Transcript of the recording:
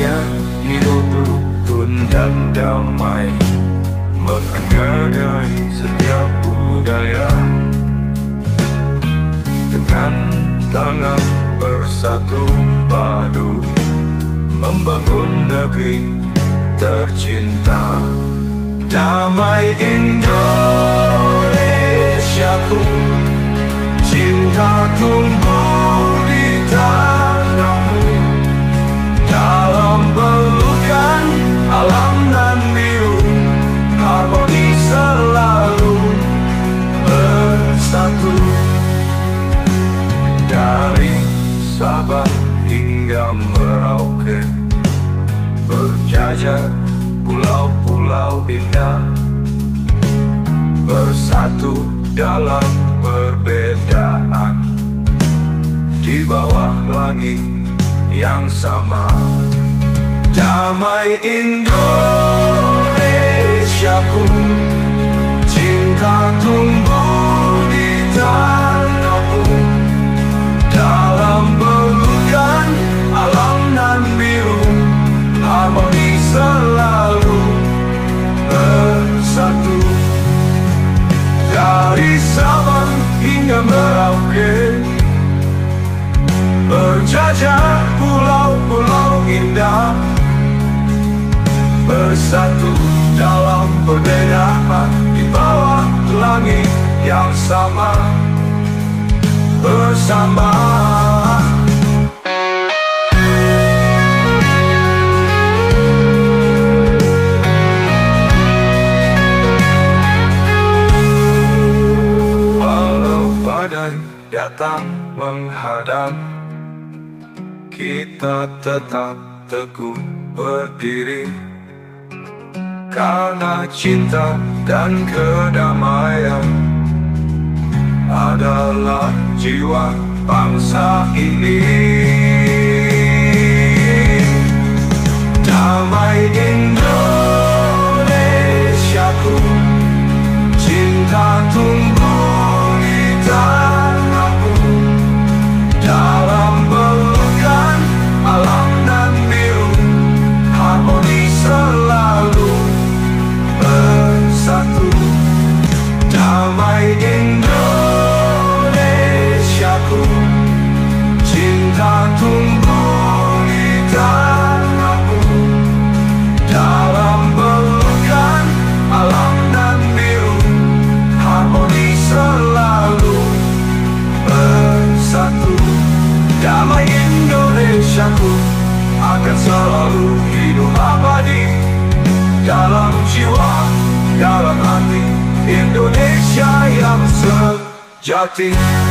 Hanya hidup rukun dan damai menghargai setiap budaya. Dengan tangan bersatu padu membangun negeri tercinta. Damai Indonesiaku, cinta tumbuh di tanahmu, dalam pelukan alam dan biru, harmoni selalu bersatu. Dari Sabang hingga Merauke, berjajar pulau-pulau indah, bersatu dalam perbedaan di bawah langit yang sama. Damai Indonesiaku, cinta tumbuh di tanahku, dalam pelukan alam nan biru, harmoni selalu bersatu. Dari Sabang hingga Merauke, berjajar pulau-pulau indah, bersatu dalam perbedaan di bawah langit yang sama. Bersama. Datang menghadang, kita tetap teguh berdiri, karena cinta dan kedamaian adalah jiwa bangsa ini. Damai Indonesiaku, cinta tumbuh di tanahku, dalam pelukan alam nan biru, harmoni selalu bersatu. Damai Indonesiaku, cinta tumbuh di tanahku, dalam pelukan alam nan biru, harmoni selalu bersatu. Damai Indonesiaku akan selalu hidup abadi dalam jiwa, dalam hati Indonesia yang sejati.